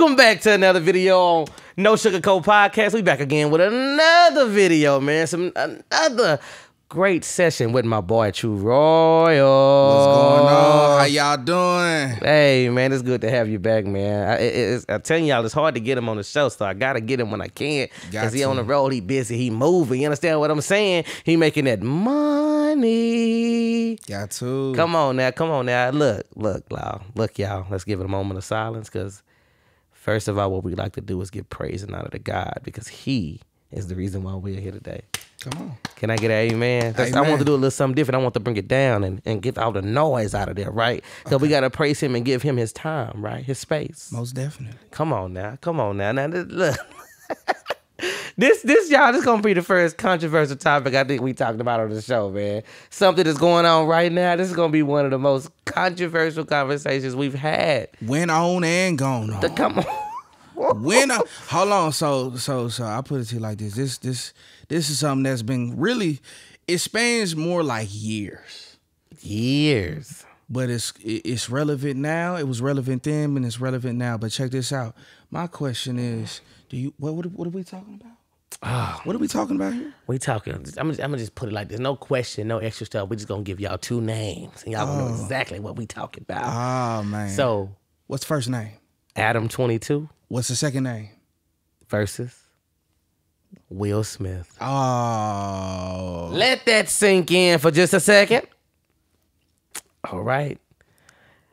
Welcome back to another video on No Sugar Coat Podcast. We back again with another video, man. Another great session with my boy True Royal. What's going on? How y'all doing? Hey, man, it's good to have you back, man. I'm telling y'all, it's hard to get him on the show, so I gotta get him when I can. Cause he on the road, he busy, he moving. You understand what I'm saying? He making that money. Got to. Come on now, come on now. Look, y'all. Let's give it a moment of silence, cause. First of all, what we like to do is give praise and honor to God because He is the reason why we're here today. Come on. Can I get an amen? Amen. I want to do a little something different. I want to bring it down and get all the noise out of there, right? Because we got to praise Him and give Him His time, right? His space. Most definitely. Come on now. Come on now. Now, look. This gonna be the first controversial topic I think we talked about on the show, man. Something that's going on right now. This is gonna be one of the most controversial conversations we've had. Went on and gone on. Come on. Hold on. So I put it to you like this. This is something that's been really. It spans more like years. Years. But it's relevant now. It was relevant then, and it's relevant now. But check this out. My question is. What are we talking about? Oh, what are we talking about here? We talking. I'm gonna just put it like this. No question, no extra stuff. We just gonna give y'all two names, and y'all gonna know exactly what we talking about. Oh man. So what's the first name? Adam 22. What's the second name? Versus Will Smith. Oh. Let that sink in for just a second. All right.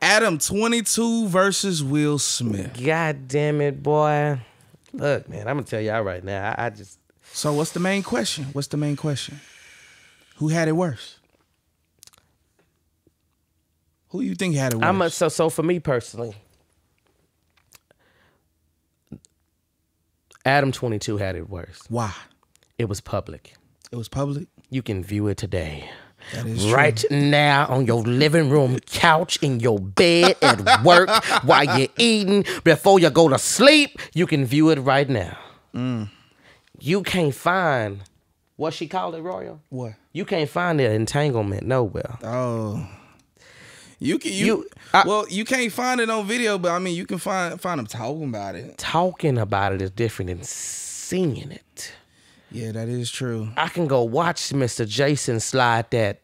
Adam 22 versus Will Smith. God damn it, boy. Look, man, I'm going to tell y'all right now, I just... So what's the main question? What's the main question? Who had it worse? Who you think had it worse? So for me personally, Adam 22 had it worse. Why? It was public. It was public? You can view it today. That is right true. Now on your living room couch, in your bed, at work, while you're eating, before you go to sleep, you can view it right now. Mm. You can't find, what she called it, Royal? What? You can't find the entanglement nowhere. Oh. You can't find it on video, but I mean, you can find them talking about it. Talking about it is different than seeing it. Yeah, that is true. I can go watch Mr. Jason slide that.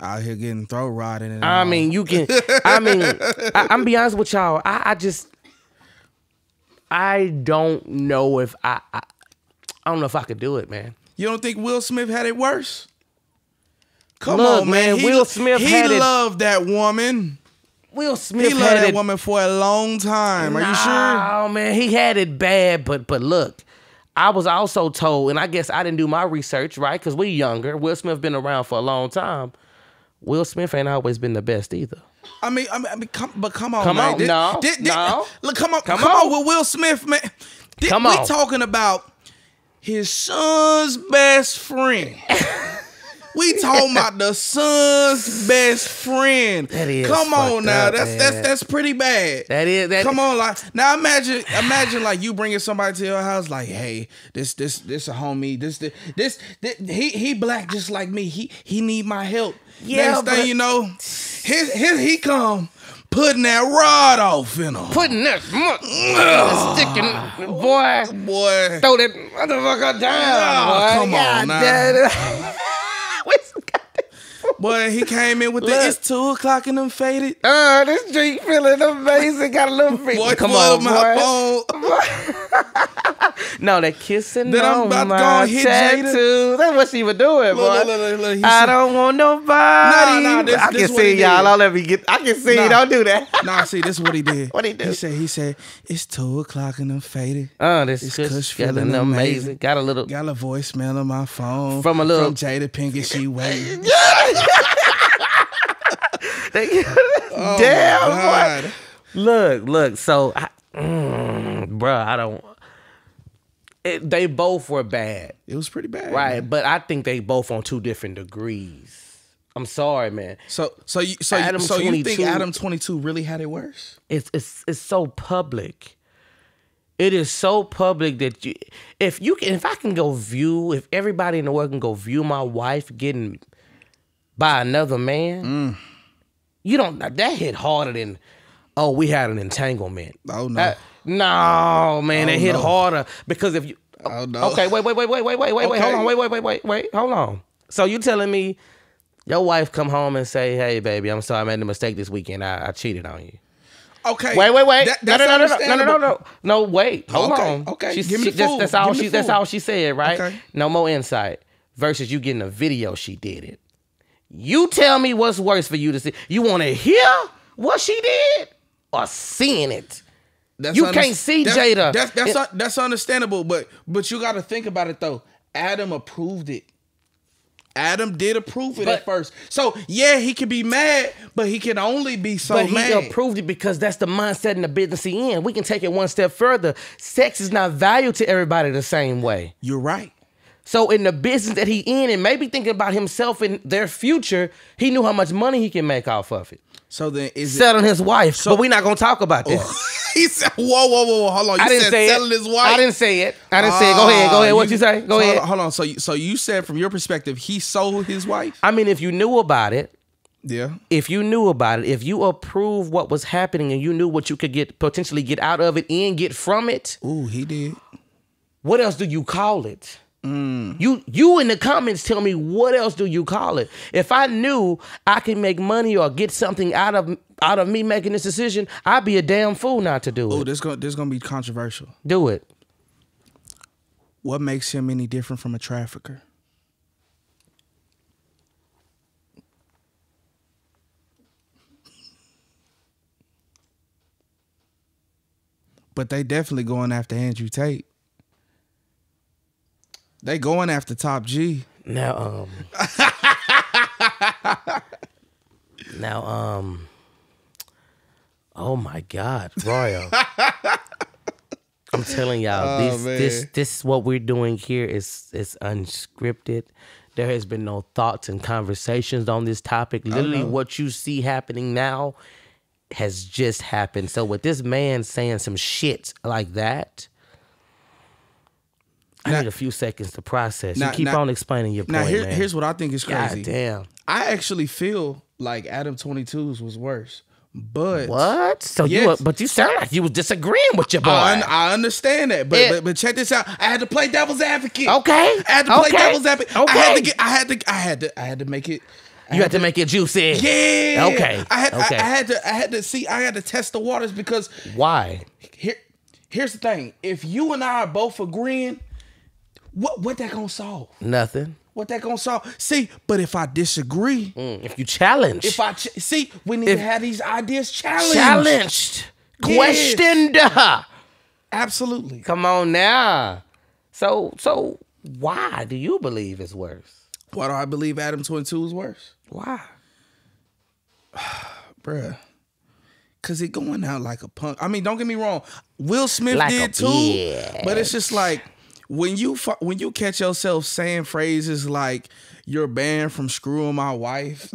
Out here getting throw rodded. And I mean, you can. I mean, I'm be honest with y'all. I don't know if I don't know if I could do it, man. You don't think Will Smith had it worse? Come on, man. Will Smith had it. He loved that woman. Will Smith had that woman for a long time. Are you sure? Oh man, he had it bad. But look. I was also told, and I guess I didn't do my research, right? Because we younger. Will Smith been around for a long time. Will Smith ain't always been the best either. I mean, come on, man. Come on with Will Smith, man. We talking about his son's best friend. We talking about the son's best friend. That is. Come on now, that's pretty bad. That is. That come on, like now, imagine like you bringing somebody to your house, like, hey, this a homie, this he black just like me. He need my help. Yeah, next thing you know, he come. Putting that rod off in him. Putting that sticking, boy. Throw that motherfucker down. Oh, boy. Come God on now. Boy, he came in with the it's 2 o'clock and I'm faded. This drink feeling amazing. Got a little freak. Boy, come on, my phone. No, that kissing. Then I'm about to go and hit Jada. That's what she was doing, boy. I don't want nobody. No, I can see y'all. I'll let me get. I can see. Don't do that. Nah, see, this is what he did. What he did? He said it's 2 o'clock and I'm faded. This is feeling amazing. Got a voicemail on my phone from Jada Pinkett. She waiting. Yeah. Oh damn, boy. Look. So, bruh, I don't. They both were bad. It was pretty bad, right? Man. But I think they both on two different degrees. I'm sorry, man. So you think Adam 22 really had it worse? It's so public. It is so public that if everybody in the world can go view my wife getting. By another man, you don't. That hit harder than oh, we had an entanglement. Oh, no. No, man, it hit harder because if you... Oh, no. Okay, wait, hold on. So you telling me your wife come home and say, hey, baby, I'm sorry, I made a mistake this weekend. I cheated on you. Okay. Wait. No, wait. Hold on. Okay. That's all she said, right? Okay. No more insight. Versus you getting a video, she did it. You tell me what's worse for you to see. You want to hear what she did or seeing it? You can't see Jada. That's understandable, but you got to think about it, though. Adam approved it. Adam did approve it at first. So, yeah, he can be mad, but he can only be so mad. But he approved it because that's the mindset in the business he in. We can take it one step further. Sex is not valued to everybody the same way. You're right. So in the business that he in, and maybe thinking about himself and their future, he knew how much money he can make off of it. So then is selling his wife. So, but we're not going to talk about this. He said, whoa, hold on. You said selling his wife? I didn't say it. Go ahead. What you say? Go ahead. Hold on. So you said from your perspective, he sold his wife? I mean, if you knew about it. Yeah. If you knew about it, if you approved what was happening and you knew what you could potentially get out of it and get from it. Ooh, he did. What else do you call it? Mm. You in the comments tell me, what else do you call it? If I knew I could make money or get something out of me making this decision, I'd be a damn fool not to do it. Oh, this gonna be controversial. Do it. What makes him any different from a trafficker? But they definitely going after Andrew Tate. They going after Top G. Now, oh my God, Royal. I'm telling y'all, this what we're doing here is unscripted. There has been no thoughts and conversations on this topic. Literally what you see happening now has just happened. So with this man saying some shit like that, I need a few seconds to process. You keep on explaining your point, man. Here's what I think is crazy. God damn. I actually feel like Adam 22's was worse. But what? So yes. But you sound like you was disagreeing with your boy. I understand that, but check this out. I had to play devil's advocate. Okay. I had to play devil's advocate. Okay. I had to make it. You had to make it juicy. Yeah. Okay. I had to test the waters because why? Here's the thing. If you and I are both agreeing, what that gonna solve? Nothing. What that gonna solve? See, but if I disagree, if you challenge, we need to have these ideas challenged, questioned. Yes. Absolutely. Come on now. So why do you believe it's worse? Why do I believe Adam 22 is worse? Why, bruh? Cause it going out like a punk. I mean, don't get me wrong. Will Smith like did too, bitch. But it's just like, when you catch yourself saying phrases like "you're banned from screwing my wife,"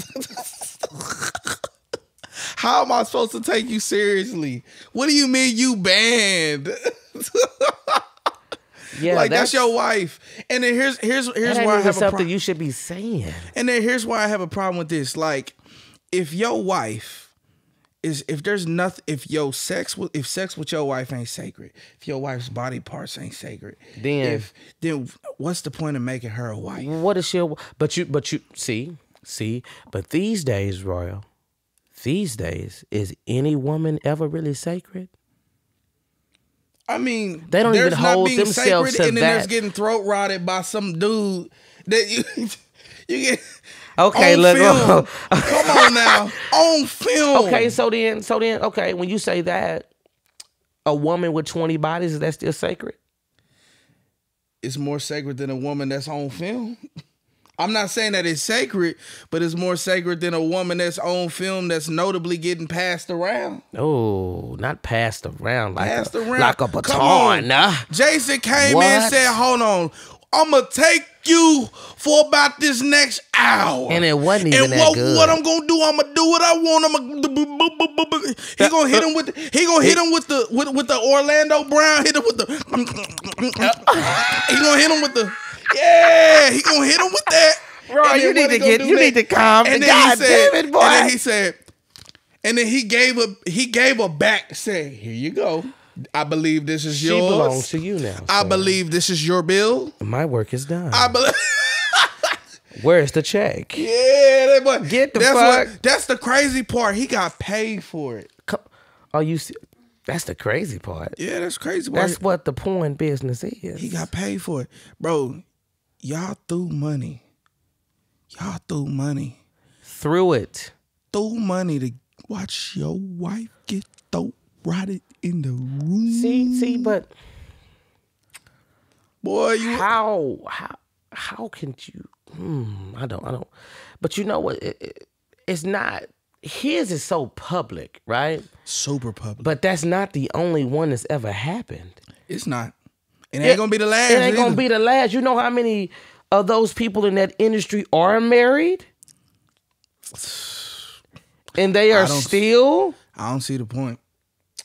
how am I supposed to take you seriously? What do you mean you banned? Yeah, like that's your wife. And then here's why I have a problem. You should be saying. And then here's why I have a problem with this. Like, if your wife. If sex with your wife ain't sacred, if your wife's body parts ain't sacred, then what's the point of making her a wife? What is she? But these days, Royal, is any woman ever really sacred? I mean, they don't even hold themselves to that. And then there's getting throat rotted by some dude that you get. Okay, look. Come on now. On film. Okay, so then, okay, when you say that, a woman with 20 bodies, is that still sacred? It's more sacred than a woman that's on film. I'm not saying that it's sacred, but it's more sacred than a woman that's on film that's notably getting passed around. Oh, not passed around. Like a baton. Jason came in and said, hold on. I'm going to take you for about this next hour. And it wasn't even that good. And what I'm going to do, I'm going to do what I want. He going to hit him with the Orlando Brown. He going to hit him with that. Bro, you need to calm down. God damn it, boy. And then he said, And then he gave her back, saying, "Here you go. I believe this is yours. She belongs to you now. So I believe this is your bill. My work is done. I believe." Where's the check? Yeah, but get the fuck. That's the crazy part. He got paid for it. Are you? That's the crazy part. Yeah, that's crazy. That's what the porn business is. He got paid for it, bro. Y'all threw money. Y'all threw money. Threw it. Threw money to watch your wife get throat rotted in the room. See, but boy, you how can you? I don't. But you know what? It's not. His is so public, right? Super public. But that's not the only one that's ever happened. It's not. It ain't gonna be the last. It ain't gonna be the last. You know how many of those people in that industry are married? And they are still. I don't see the point.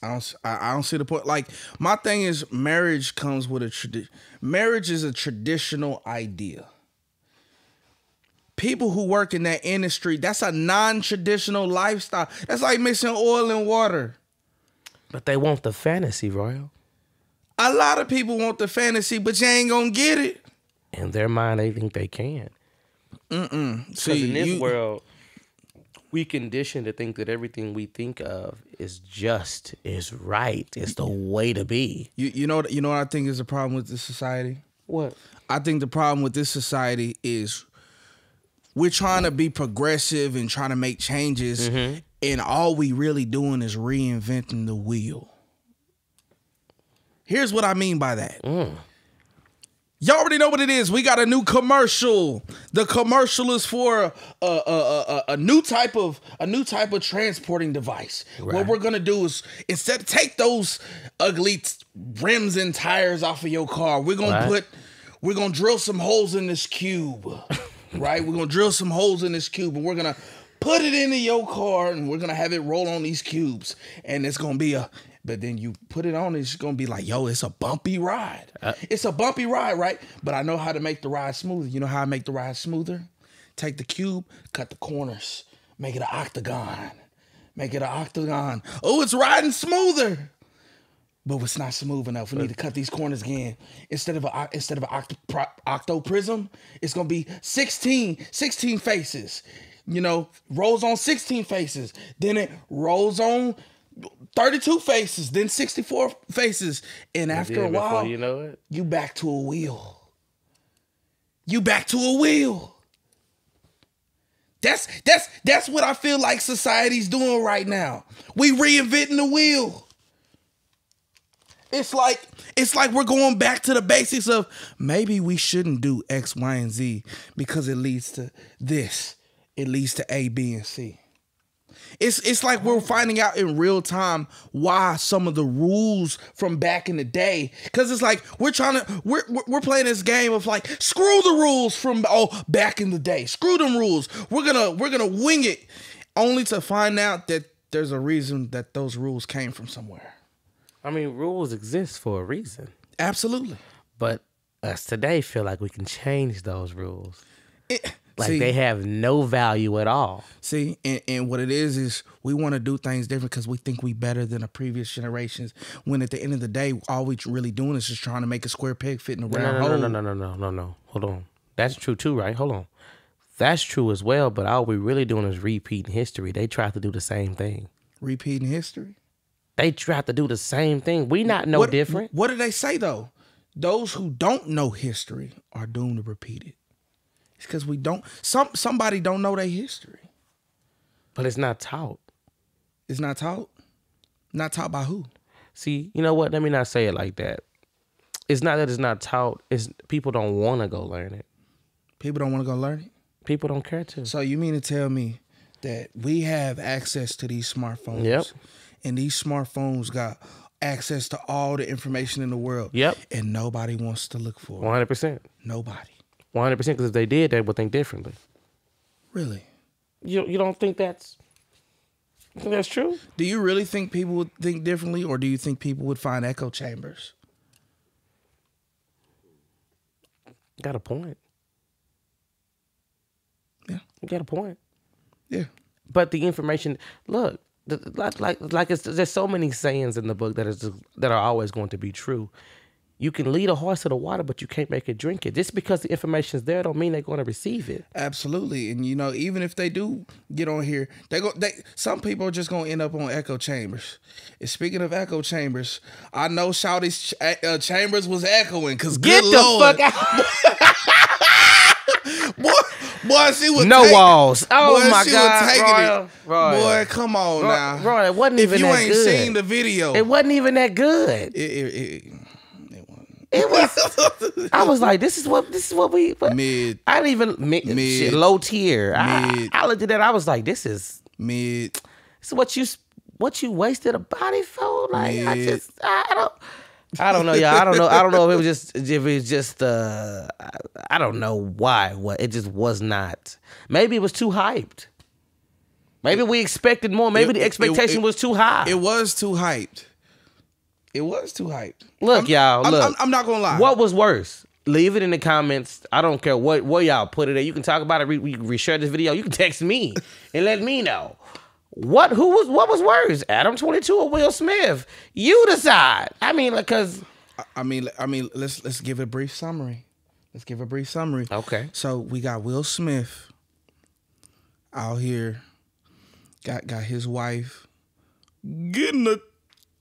I don't see the point. Like, my thing is, marriage comes with a tradition. Marriage is a traditional idea. People who work in that industry, that's a non-traditional lifestyle. That's like mixing oil and water. But they want the fantasy, Royal. A lot of people want the fantasy, but you ain't gonna get it. In their mind, they think they can. Because in this world, we conditioned to think that everything we think of is just, is right, is the way to be. You know what I think is the problem with this society? What? I think the problem with this society is we're trying to be progressive and trying to make changes, and all we really doing is reinventing the wheel. Here's what I mean by that. Y'all already know what it is. We got a new commercial. The commercial is for a new type of transporting device. Right. What we're gonna do is, instead of take those ugly rims and tires off of your car, we're gonna drill some holes in this cube. Right, we're gonna drill some holes in this cube, and we're gonna put it into your car, and we're gonna have it roll on these cubes, and it's gonna be a. But then you put it on, it's gonna be like, yo, it's a bumpy ride. It's a bumpy ride, right? But I know how to make the ride smoother. You know how I make the ride smoother? Take the cube, cut the corners, make it an octagon, make it an octagon. Oh, it's riding smoother. But it's not smooth enough. We need to cut these corners again. Instead of an octoprism, it's going to be 16 faces. You know, rolls on 16 faces. Then it rolls on 32 faces. Then 64 faces. And after a while, you know it, you back to a wheel. You back to a wheel. That's what I feel like society's doing right now. We reinventing the wheel. It's like we're going back to the basics of maybe we shouldn't do X, Y, and Z because it leads to this. It leads to A, B, and C. It's like we're finding out in real time why some of the rules from back in the day. Because it's like we're playing this game of like, screw the rules from back in the day. Screw them rules. We're gonna wing it, only to find out that there's a reason that those rules came from somewhere. I mean, rules exist for a reason. Absolutely. But us today feel like we can change those rules. They have no value at all. See, and what it is we want to do things different because we think we better than the previous generations, when at the end of the day, all we really doing is just trying to make a square peg fit in a round hole. No. Hold on. That's true too, right? Hold on. That's true as well, but all we really doing is repeating history. They try to do the same thing. Repeating history? They try to do the same thing. We not no different. What do they say, though? Those who don't know history are doomed to repeat it. It's because we don't. Somebody don't know their history. But it's not taught. It's not taught? Not taught by who? See, you know what? Let me not say it like that. It's not that it's not taught. It's people don't want to go learn it. People don't want to go learn it? People don't care to. So you mean to tell me that we have access to these smartphones? Yep. And these smartphones got access to all the information in the world. Yep. And nobody wants to look for it. 100%. Nobody. 100%, because if they did, they would think differently. Really? You don't think that's true? Do you really think people would think differently, or do you think people would find echo chambers? Got a point. Yeah. You got a point. Yeah. But the information, look, Like it's, there's so many sayings in the book that is just, that are always going to be true. You can lead a horse to the water, but you can't make it drink it. Just because the information's there don't mean they're going to receive it. Absolutely. And, you know, even if they do get on here, some people are just going to end up on echo chambers. And speaking of echo chambers, I know Shawty's chambers was echoing because good Lord. Get the fuck out. Boy, she was no walls. Oh boy, my God, Roy. Boy, come on now. Roy, it wasn't even that good. If you ain't seen the video. It wasn't even that good. It was. I was like, this is what we. What? Mid. I didn't even shit, low tier. Mid. I looked at that. I was like, this is mid. This is what you wasted a body for. Like mid. I don't know, y'all. I don't know if it was just I don't know why. What it just was not. Maybe it was too hyped. Maybe we expected more. Maybe the expectation was too high. It was too hyped. It was too hyped. Look, y'all. Look, I'm not gonna lie. What was worse? Leave it in the comments. I don't care what y'all put it at. You can talk about it. We reshare this video. You can text me and let me know what was worse, Adam 22 or Will Smith. You decide. I mean, because I mean, let's give a brief summary. Let's give a brief summary. Okay. So we got Will Smith out here. Got his wife getting a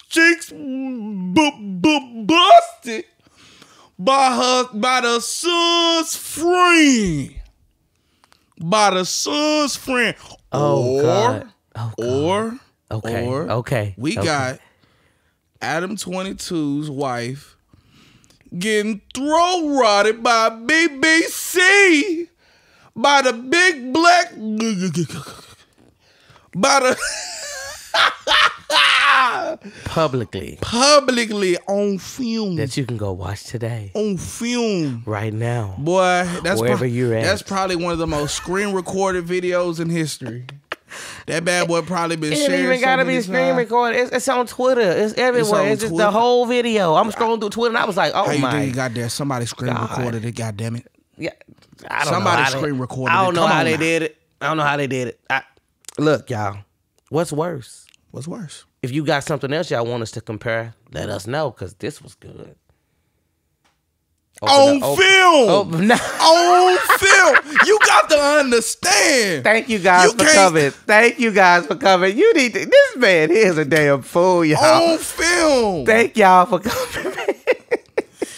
cheeks busted by the son's friend. Oh, God. Oh, God. We got Adam 22's wife getting throw rotted by BBC, by the big black, by the. Publicly on film that you can go watch today on film right now, boy. That's wherever you're at. That's probably one of the most screen recorded videos in history. That bad boy probably been shared. It ain't even gotta be screen recorded. It's on Twitter. It's everywhere. It's just the whole video. I'm scrolling through Twitter and I was like, oh my God, goddamn, somebody screen recorded it. God damn it. Yeah, I don't know. Somebody screen recorded it. I don't know how they did it. I don't know how they did it. Look, y'all. What's worse? What's worse? If you got something else y'all want us to compare, let us know, because this was good. On film! On film! You got to understand! Thank you guys for coming. Thank you guys for coming. You need to... This man is a damn fool, y'all. On film! Thank y'all for coming, man.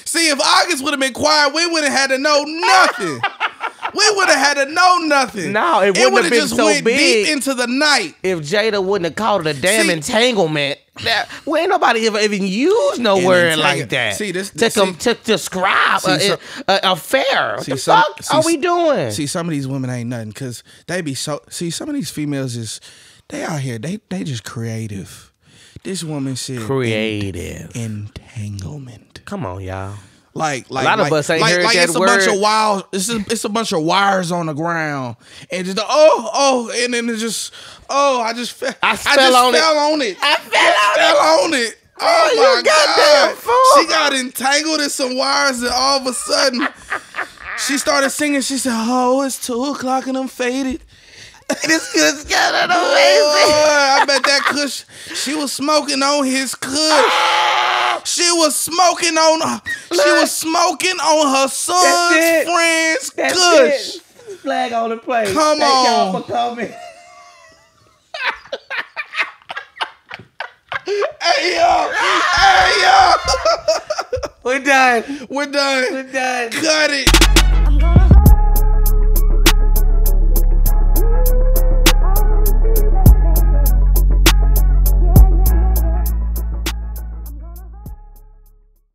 See, if August would have been quiet, we wouldn't have had to know nothing. We would have had to know nothing. No, it would have been so big. It would have just went deep into the night. If Jada wouldn't have called it a damn entanglement, we ain't nobody ever even used no word like that. See, to describe an affair. What the fuck are we doing? See, some of these women ain't nothing because they be so. See, some of these females is they out here. They just creative. This woman said creative entanglement. Come on, y'all. Like a lot of us ain't heard that word. It's a bunch of wild. It's a bunch of wires on the ground, and just and then it just I just fell on it. Oh my God! She got entangled in some wires, and all of a sudden, she started singing. She said, "Oh, it's 2 o'clock and I'm faded." This got amazing. I bet that kush. She was smoking on his kush. She was smoking on her son's friend's kush. Flag on the plate. Come on. Thank y'all for coming. Hey yo. Hey yo. We're done. Cut it.